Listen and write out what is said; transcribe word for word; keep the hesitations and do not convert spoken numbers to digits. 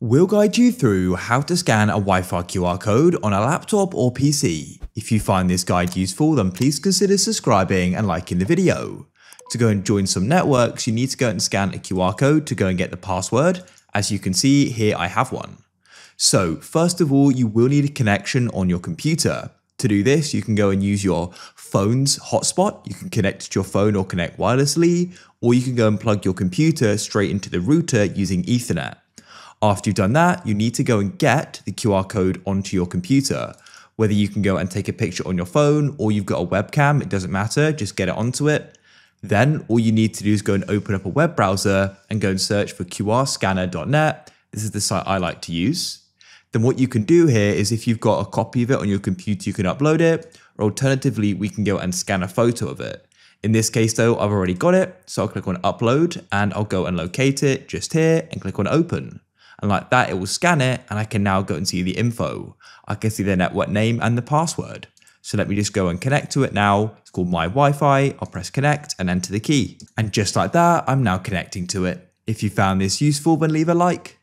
We'll guide you through how to scan a Wi-Fi Q R code on a laptop or P C. If you find this guide useful, then please consider subscribing and liking the video. To go and join some networks, you need to go and scan a Q R code to go and get the password. As you can see here, I have one. So first of all, you will need a connection on your computer. To do this, you can go and use your phone's hotspot. You can connect to your phone or connect wirelessly, or you can go and plug your computer straight into the router using Ethernet. After you've done that, you need to go and get the Q R code onto your computer. Whether you can go and take a picture on your phone or you've got a webcam, it doesn't matter, just get it onto it. Then all you need to do is go and open up a web browser and go and search for Q R scanner dot net. This is the site I like to use. Then what you can do here is if you've got a copy of it on your computer, you can upload it, or alternatively, we can go and scan a photo of it. In this case though, I've already got it, so I'll click on upload and I'll go and locate it just here and click on open. And like that, it will scan it and I can now go and see the info. I can see the network name and the password. So let me just go and connect to it now. It's called My Wi-Fi. I'll press connect and enter the key. And just like that, I'm now connecting to it. If you found this useful, then leave a like.